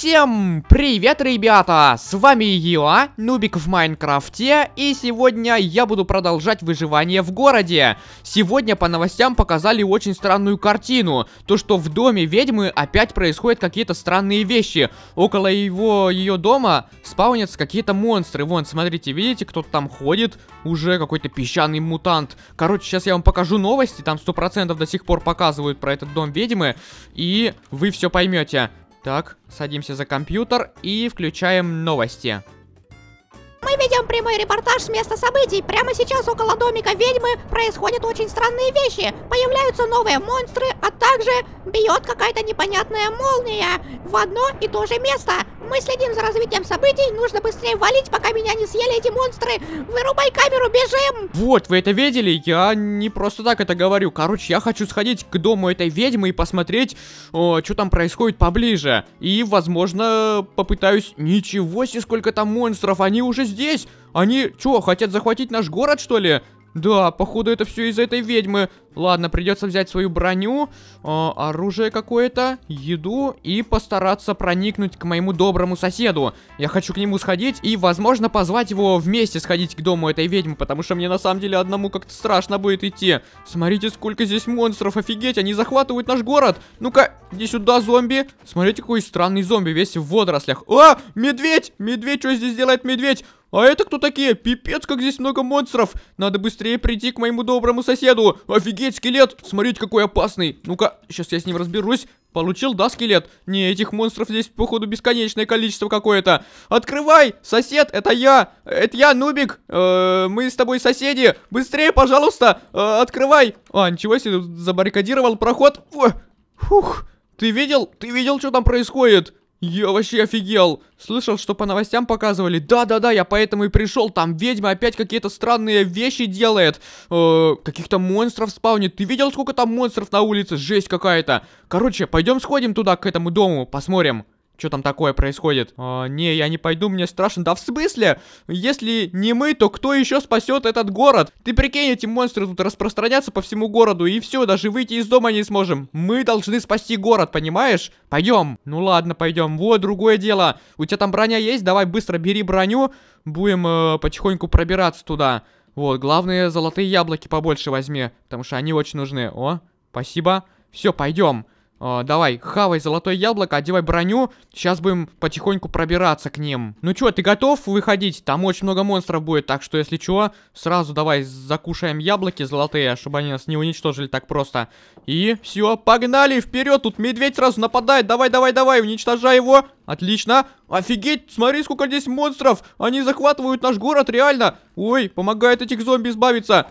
Всем привет, ребята! С вами я, Нубик в Майнкрафте, и сегодня я буду продолжать выживание в городе. Сегодня по новостям показали очень странную картину. То, что в доме ведьмы опять происходят какие-то странные вещи. Около ее дома спаунятся какие-то монстры. Вон, смотрите, видите, кто-то там ходит? Уже какой-то песчаный мутант. Короче, сейчас я вам покажу новости, там 100% до сих пор показывают про этот дом ведьмы, и вы все поймете. Так, садимся за компьютер и включаем новости. Мы ведем прямой репортаж с места событий. Прямо сейчас около домика ведьмы происходят очень странные вещи. Появляются новые монстры, а также бьет какая-то непонятная молния в одно и то же место. Мы следим за развитием событий, нужно быстрее валить, пока меня не съели эти монстры. Вырубай камеру, бежим! Вот, вы это видели? Я не просто так это говорю. Короче, я хочу сходить к дому этой ведьмы и посмотреть, что там происходит поближе. И, возможно, попытаюсь... Ничего себе, сколько там монстров! Они уже здесь! Они, что, хотят захватить наш город, что ли? Да, походу, это все из-за этой ведьмы. Ладно, придется взять свою броню, оружие какое-то, еду и постараться проникнуть к моему доброму соседу. Я хочу к нему сходить и, возможно, позвать его вместе сходить к дому этой ведьмы, потому что мне на самом деле одному как-то страшно будет идти. Смотрите, сколько здесь монстров, офигеть, они захватывают наш город. Ну-ка, иди сюда, зомби. Смотрите, какой странный зомби, весь в водорослях. А, медведь! Медведь, что здесь делает медведь? А это кто такие? Пипец, как здесь много монстров. Надо быстрее прийти к моему доброму соседу. Офигеть, скелет. Смотрите, какой опасный. Ну-ка, сейчас я с ним разберусь. Получил, да, скелет? Не, этих монстров здесь, походу, бесконечное количество какое-то. Открывай, сосед, это я. Это я, Нубик. Мы с тобой соседи. Быстрее, пожалуйста, открывай. А, ничего себе, забаррикадировал проход. О, фух, ты видел, что там происходит? Я вообще офигел. Слышал, что по новостям показывали. Да, я поэтому и пришел. Там ведьма опять какие-то странные вещи делает. Каких-то монстров спаунит. Ты видел, сколько там монстров на улице? Жесть какая-то. Короче, пойдем сходим туда, к этому дому. Посмотрим, что там такое происходит. Не, я не пойду, мне страшно. Да в смысле? Если не мы, то кто еще спасет этот город? Ты прикинь, эти монстры тут распространятся по всему городу. И все, даже выйти из дома не сможем. Мы должны спасти город, понимаешь? Пойдем. Ну ладно, пойдем. Вот, другое дело. У тебя там броня есть? Давай быстро бери броню. Будем потихоньку пробираться туда. Вот, главное, золотые яблоки побольше возьми. Потому что они очень нужны. О, спасибо. Все, пойдем. Давай, хавай золотое яблоко, одевай броню. Сейчас будем потихоньку пробираться к ним. Ну чё, ты готов выходить? Там очень много монстров будет, так что если чё, сразу давай закушаем яблоки золотые, чтобы они нас не уничтожили так просто. И все, погнали вперед. Тут медведь сразу нападает. Давай, уничтожай его. Отлично. Офигеть, смотри, сколько здесь монстров. Они захватывают наш город, реально. Ой, помогает этих зомби избавиться.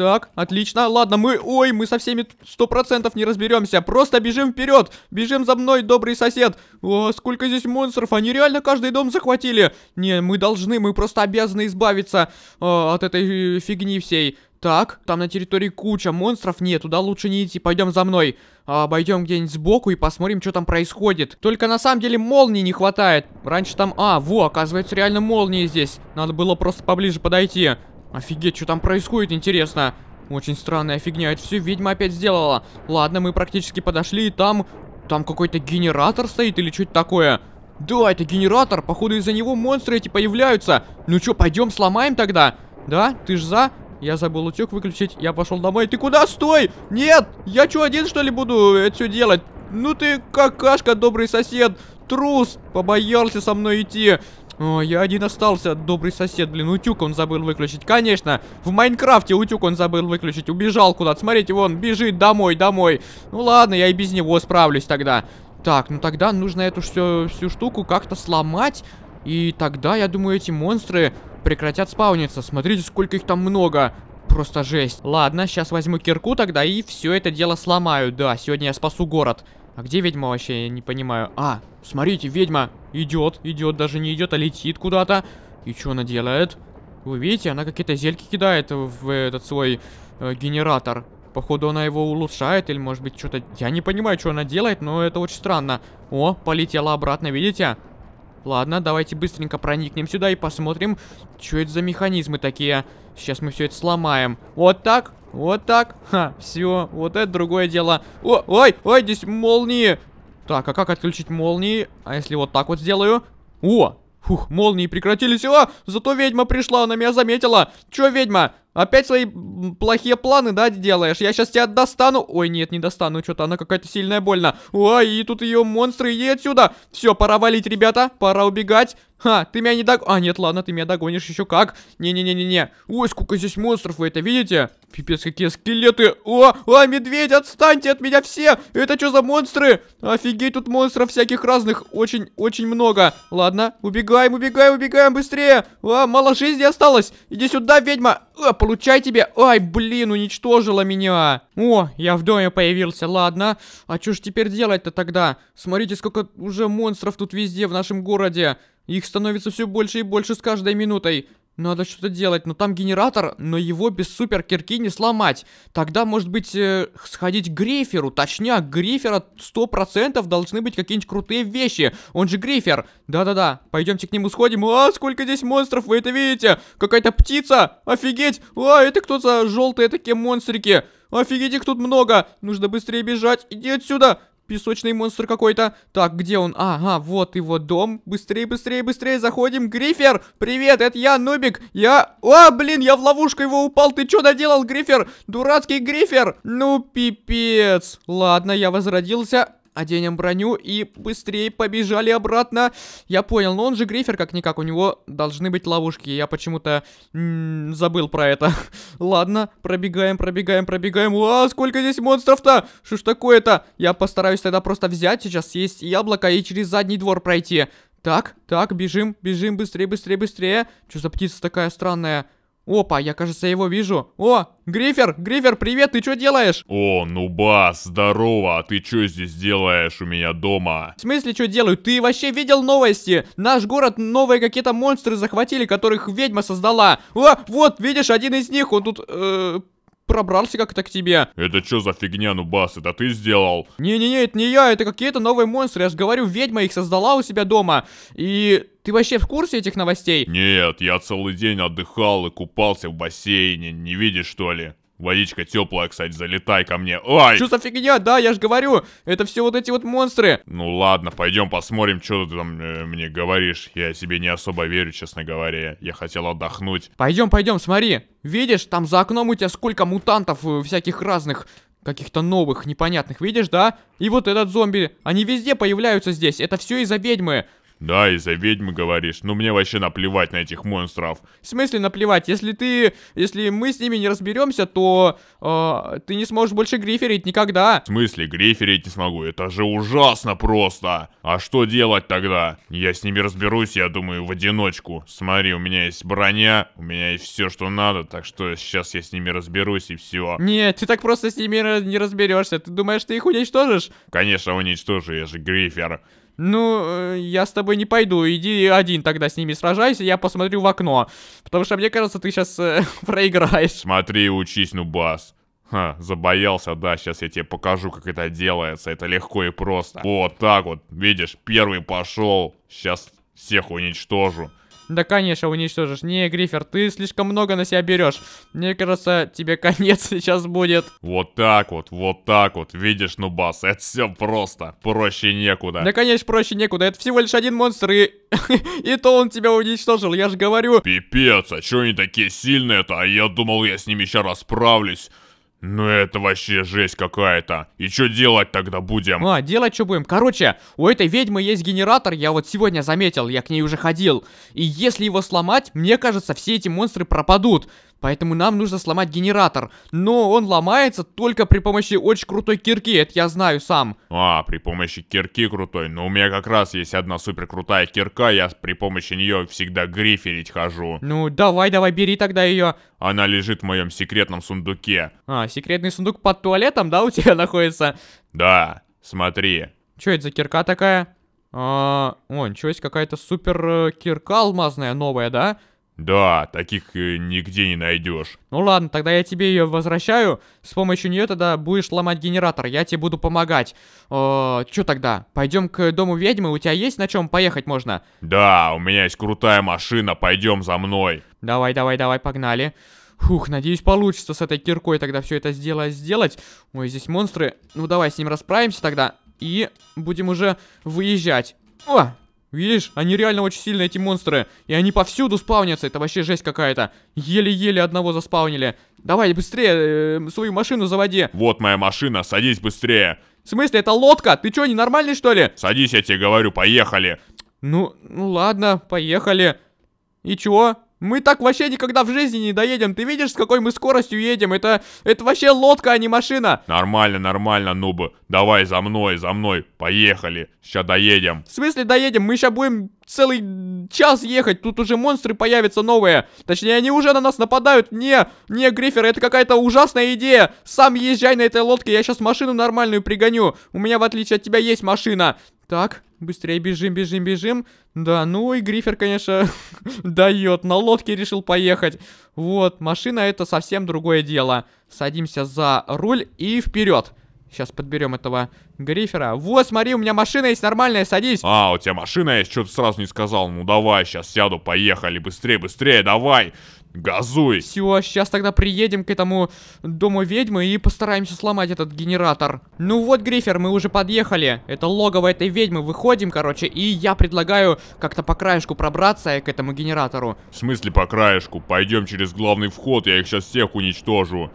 Так, отлично. Ладно, мы со всеми 100% не разберемся. Просто бежим вперед. Бежим за мной, добрый сосед. О, сколько здесь монстров. Они реально каждый дом захватили. Не, мы просто обязаны избавиться от этой фигни всей. Так, там на территории куча монстров. Нет, туда лучше не идти. Пойдем за мной. Обойдем где-нибудь сбоку и посмотрим, что там происходит. Только на самом деле молнии не хватает. Раньше там... оказывается, реально молнии здесь. Надо было просто поближе подойти. Офигеть, что там происходит, интересно. Очень странная фигня, это все ведьма опять сделала. Ладно, мы практически подошли, и там какой-то генератор стоит или что-то такое. Да, это генератор, походу из-за него монстры эти появляются. Ну что, пойдем сломаем тогда? Да, ты ж за? Я забыл утюг выключить, я пошел домой. Ты куда? Стой! Нет! Я что, один что ли буду это все делать? Ну ты какашка, добрый сосед. Трус, побоялся со мной идти. О, я один остался, добрый сосед. Блин, утюг он забыл выключить. Конечно, в Майнкрафте утюг он забыл выключить. Убежал куда-то. Смотрите, вон, бежит домой. Ну ладно, я и без него справлюсь тогда. Так, ну тогда нужно эту всю штуку как-то сломать. И тогда, я думаю, эти монстры прекратят спауниться. Смотрите, сколько их там много. Просто жесть. Ладно, сейчас возьму кирку тогда и все это дело сломаю. Да, сегодня я спасу город. А где ведьма вообще? Я не понимаю. А, смотрите, ведьма идет, даже не идет, а летит куда-то. И что она делает? Вы видите, она какие-то зельки кидает в этот свой генератор. Походу, она его улучшает или, может быть, что-то... Я не понимаю, что она делает, но это очень странно. О, полетела обратно, видите? Ладно, давайте быстренько проникнем сюда и посмотрим, что это за механизмы такие. Сейчас мы все это сломаем. Вот так. Ха, все. Вот это другое дело. Ой, здесь молнии. Так, а как отключить молнии? А если вот так вот сделаю? О! Фух, молнии прекратились. О, зато ведьма пришла, она меня заметила. Чё, ведьма? Опять свои плохие планы, да, делаешь? Я сейчас тебя достану. Ой, нет, не достану. Что-то она какая-то сильная, больно. Ой, и тут ее монстры, иди отсюда. Все, пора валить, ребята. Пора убегать. Ха, ты меня не догонишь. А, нет, ладно, ты меня догонишь еще как. Не-не-не-не-не. Ой, сколько здесь монстров, вы это видите? Пипец, какие скелеты. О, медведь, отстаньте от меня все. Это что за монстры? Офигеть, тут монстров всяких разных. Очень-очень много. Ладно, убегаем, убегаем, убегаем быстрее. О, мало жизни осталось. Иди сюда, ведьма. О, получай тебе. Ай, блин, уничтожила меня. О, я в доме появился, ладно. А что ж теперь делать-то тогда? Смотрите, сколько уже монстров тут везде в нашем городе. Их становится все больше и больше с каждой минутой. Надо что-то делать. Но там генератор, но его без суперкирки не сломать. Тогда, может быть, сходить к Гриферу. Точнее, Грифера 100% должны быть какие-нибудь крутые вещи. Он же Грифер. Да-да-да. Пойдемте к нему сходим. А, сколько здесь монстров, вы это видите? Какая-то птица. Офигеть. А, это кто за желтые такие монстрики? Офигеть, их тут много. Нужно быстрее бежать. Иди отсюда. Песочный монстр какой-то. Так, где он? Ага, вот его дом. Быстрее, быстрее, быстрее. Заходим. Грифер, привет, это я, Нубик. О, блин, я в ловушку его упал. Ты что наделал, Грифер? Дурацкий Грифер. Ну, пипец. Ладно, я возродился. Оденем броню и быстрее побежали обратно. Я понял, но он же Грифер, как-никак. У него должны быть ловушки. Я почему-то забыл про это. Ладно, пробегаем, пробегаем, пробегаем. А, сколько здесь монстров-то? Что ж такое-то? Я постараюсь тогда просто взять сейчас, съесть яблоко и через задний двор пройти. Так, так, бежим, бежим, быстрее, быстрее, быстрее. Что за птица такая странная? Опа, я, кажется, его вижу. О, Грифер, Грифер, привет, ты что делаешь? О, Нубас, здорово, а ты что здесь делаешь у меня дома? В смысле, что делаю? Ты вообще видел новости? Наш город новые какие-то монстры захватили, которых ведьма создала. О, вот, видишь, один из них, он тут... пробрался как-то к тебе. Это что за фигня, Нубас? Это ты сделал? Не-не-не, это не я, это какие-то новые монстры. Я же говорю, ведьма их создала у себя дома. И ты вообще в курсе этих новостей? Нет, я целый день отдыхал и купался в бассейне. Не видишь, что ли? Водичка теплая, кстати, залетай ко мне. Ай! Что за фигня? Да, я же говорю, это все вот эти вот монстры. Ну ладно, пойдем посмотрим, что ты там мне говоришь. Я себе не особо верю, честно говоря. Я хотел отдохнуть. Пойдем, пойдем, смотри. Видишь, там за окном у тебя сколько мутантов всяких разных. Каких-то новых, непонятных, видишь, да? И вот этот зомби, они везде появляются здесь. Это все из-за ведьмы. Да, из-за ведьмы говоришь. Ну, мне вообще наплевать на этих монстров. В смысле наплевать? Если мы с ними не разберемся, то ты не сможешь больше гриферить никогда. В смысле гриферить не смогу? Это же ужасно просто. А что делать тогда? Я с ними разберусь, я думаю, в одиночку. Смотри, у меня есть броня, у меня есть все, что надо, так что сейчас я с ними разберусь и все. Нет, ты так просто с ними не разберешься. Ты думаешь, ты их уничтожишь? Конечно, уничтожу, я же Грифер. Ну, я с тобой не пойду, иди один тогда с ними сражайся, я посмотрю в окно. Потому что, мне кажется, ты сейчас проиграешь. Смотри, учись, Нубас. Ха, забоялся, да, сейчас я тебе покажу, как это делается, это легко и просто. Вот так вот, видишь, первый пошел, сейчас всех уничтожу. Да, конечно, уничтожишь. Не, Грифер, ты слишком много на себя берешь. Мне кажется, тебе конец сейчас будет. Вот так вот, вот так вот. Видишь, Нубас, это все просто. Проще некуда. Да, конечно, проще некуда. Это всего лишь один монстр, и то он тебя уничтожил, я же говорю. Пипец, а че они такие сильные-то? А я думал, я с ними еще расправлюсь. Ну это вообще жесть какая-то. И что делать тогда будем? А, делать что будем? Короче, у этой ведьмы есть генератор, я вот сегодня заметил, я к ней уже ходил. И если его сломать, мне кажется, все эти монстры пропадут. Поэтому нам нужно сломать генератор. Но он ломается только при помощи очень крутой кирки, это я знаю сам. А, при помощи кирки крутой. Но у меня как раз есть одна супер крутая кирка, я при помощи нее всегда гриферить хожу. Ну, давай, давай, бери тогда ее. Она лежит в моем секретном сундуке. А, секретный сундук под туалетом, да, у тебя находится? Да, смотри. Че это за кирка такая? О, ничего себе, какая-то супер кирка алмазная новая, да? Да, таких нигде не найдешь. Ну ладно, тогда я тебе ее возвращаю. С помощью нее тогда будешь ломать генератор. Я тебе буду помогать. Че тогда? Пойдем к дому ведьмы. У тебя есть на чем поехать можно? Да, у меня есть крутая машина. Пойдем за мной. Давай, давай, давай, погнали. Фух, надеюсь, получится с этой киркой тогда все это сделать. Ой, здесь монстры. Ну давай с ним расправимся тогда. и будем уже выезжать. О! Видишь, они реально очень сильные, эти монстры. И они повсюду спавнятся. Это вообще жесть какая-то. Еле-еле одного заспаунили. Давай, быстрее, свою машину заводи. Вот моя машина, садись быстрее. В смысле, это лодка? Ты что, ненормальный, что ли? Садись, я тебе говорю, поехали. Ну ладно, поехали. И чё? Мы так вообще никогда в жизни не доедем. Ты видишь, с какой мы скоростью едем? Это вообще лодка, а не машина. Нормально, нормально, нубы. Давай за мной, поехали. Сейчас доедем. В смысле доедем? Мы сейчас будем целый час ехать. Тут уже монстры появятся новые. Точнее, они уже на нас нападают. Не, Грифер, это какая-то ужасная идея. Сам езжай на этой лодке, я сейчас машину нормальную пригоню. У меня, в отличие от тебя, есть машина. Так, быстрее бежим, бежим, бежим. Да, ну и Грифер, конечно, дает. На лодке решил поехать. Вот, машина — это совсем другое дело. Садимся за руль и вперед. Сейчас подберем этого Грифера. Вот, смотри, у меня машина есть нормальная, садись. А, у тебя машина есть? Что ты сразу не сказал? Ну давай, сейчас сяду, поехали. Быстрее, быстрее, давай. Газуй. Все, сейчас тогда приедем к этому дому ведьмы и постараемся сломать этот генератор. Ну вот, Грифер, мы уже подъехали. Это логово этой ведьмы. Выходим, короче, и я предлагаю как-то по краешку пробраться к этому генератору. В смысле по краешку? Пойдем через главный вход, я их сейчас всех уничтожу.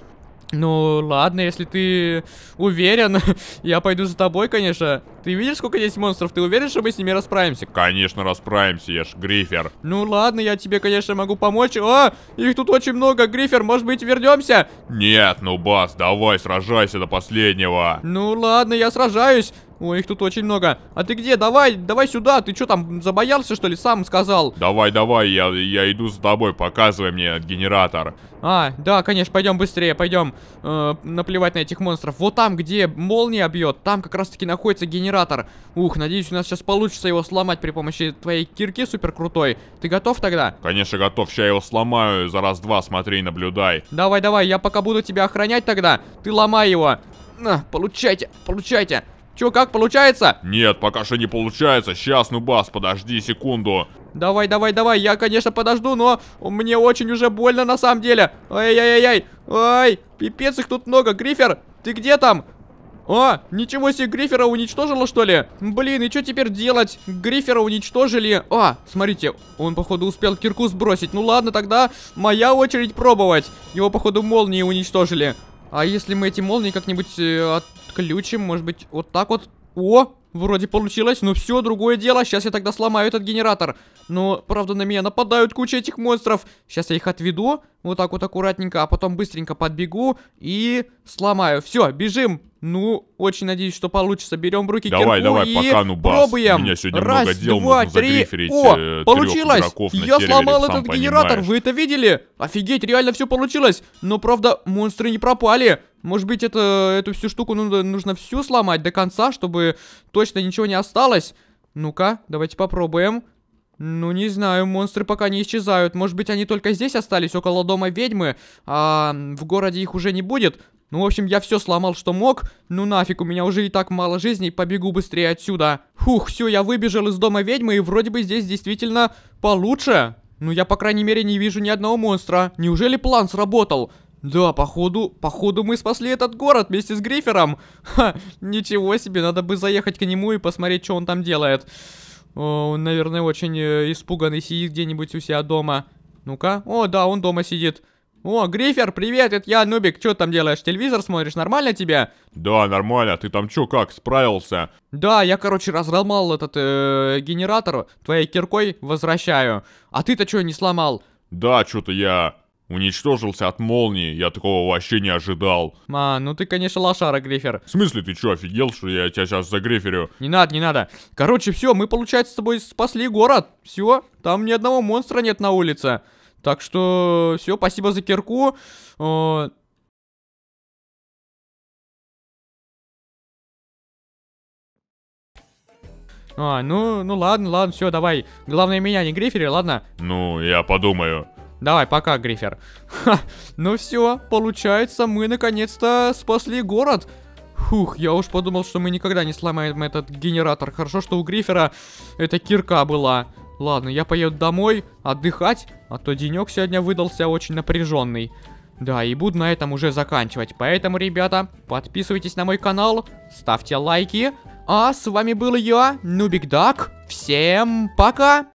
Ну ладно, если ты уверен, я пойду за тобой, конечно. Ты видишь, сколько здесь монстров? Ты уверен, что мы с ними расправимся? Конечно, расправимся, я ж Грифер. Ну ладно, я тебе, конечно, могу помочь. О, их тут очень много, Грифер, может быть, вернемся? Нет, ну бас, давай, сражайся до последнего. Ну ладно, я сражаюсь. Ой, их тут очень много. А ты где? Давай, давай сюда. Ты что там, забоялся, что ли? Сам сказал. Давай, давай, я иду за тобой. Показывай мне генератор. А, да, конечно, пойдем быстрее, пойдем. Наплевать на этих монстров. Вот там, где молния бьет, там как раз-таки находится генератор. Ух, надеюсь, у нас сейчас получится его сломать при помощи твоей кирки супер крутой. Ты готов тогда? Конечно, готов. Сейчас я его сломаю. За раз-два смотри, наблюдай. Давай, давай, я пока буду тебя охранять тогда. Ты ломай его. На, получайте, получайте. Чё, как, получается? Нет, пока что не получается. Сейчас, ну бас, подожди секунду. Давай, давай, давай, я, конечно, подожду, но мне очень уже больно на самом деле. Ай-яй-яй-яй, ай, пипец, их тут много. Грифер, ты где там? А, ничего себе, Грифера уничтожило, что ли? Блин, и что теперь делать? Грифера уничтожили. А, смотрите, он, походу, успел кирку сбросить. Ну ладно, тогда моя очередь пробовать. Его, походу, молнии уничтожили. А если мы эти молнии как-нибудь отключим, может быть, вот так вот? О, вроде получилось, но все, другое дело. Сейчас я тогда сломаю этот генератор. Но, правда, на меня нападают куча этих монстров. Сейчас я их отведу, вот так вот аккуратненько, а потом быстренько подбегу и сломаю. Все, бежим. Ну, очень надеюсь, что получится. Берем в руки кирку и пока, ну, бас. Пробуем. У меня сегодня раз, много дел, два, три. О, получилось. Я сломал этот генератор, понимаешь. Вы это видели? Офигеть, реально все получилось. Но, правда, монстры не пропали. Может быть, эту всю штуку нужно всю сломать до конца, чтобы точно ничего не осталось. Ну-ка, давайте попробуем. Ну, не знаю, монстры пока не исчезают. Может быть, они только здесь остались, около дома ведьмы, а в городе их уже не будет. Ну, в общем, я все сломал, что мог. Ну, нафиг, у меня уже и так мало жизней. Побегу быстрее отсюда. Фух, все, я выбежал из дома ведьмы, и вроде бы здесь действительно получше. Ну, я, по крайней мере, не вижу ни одного монстра. Неужели план сработал? Да, походу мы спасли этот город вместе с Грифером. Ха, ничего себе, надо бы заехать к нему и посмотреть, что он там делает. О, он, наверное, очень испуганный, сидит где-нибудь у себя дома. Ну-ка. О, да, он дома сидит. О, Грифер, привет, это я, Нубик. Чё ты там делаешь? Телевизор смотришь? Нормально тебе? Да, нормально. Ты там чё, как, справился? Да, я, короче, разломал этот генератор. Твоей киркой возвращаю. А ты-то чё, не сломал? Да, чё-то я уничтожился от молнии. Я такого вообще не ожидал. А, ну ты, конечно, лошара, Грифер. В смысле, ты чё, офигел, что я тебя сейчас загриферю? Не надо, не надо. Короче, всё, мы, получается, с тобой спасли город. Всё, там ни одного монстра нет на улице. Так что все, спасибо за кирку. Ну ладно, ладно, все, давай. Главное, меня не грифери, ладно? Ну, я подумаю. Давай, пока, Грифер. Ха, ну все, получается, мы наконец-то спасли город. Фух, я уж подумал, что мы никогда не сломаем этот генератор. Хорошо, что у Грифера эта кирка была. Ладно, я поеду домой отдыхать, а то денек сегодня выдался очень напряженный. Да, и буду на этом уже заканчивать. Поэтому, ребята, подписывайтесь на мой канал, ставьте лайки, А с вами был я, Нубик Дак. Всем пока!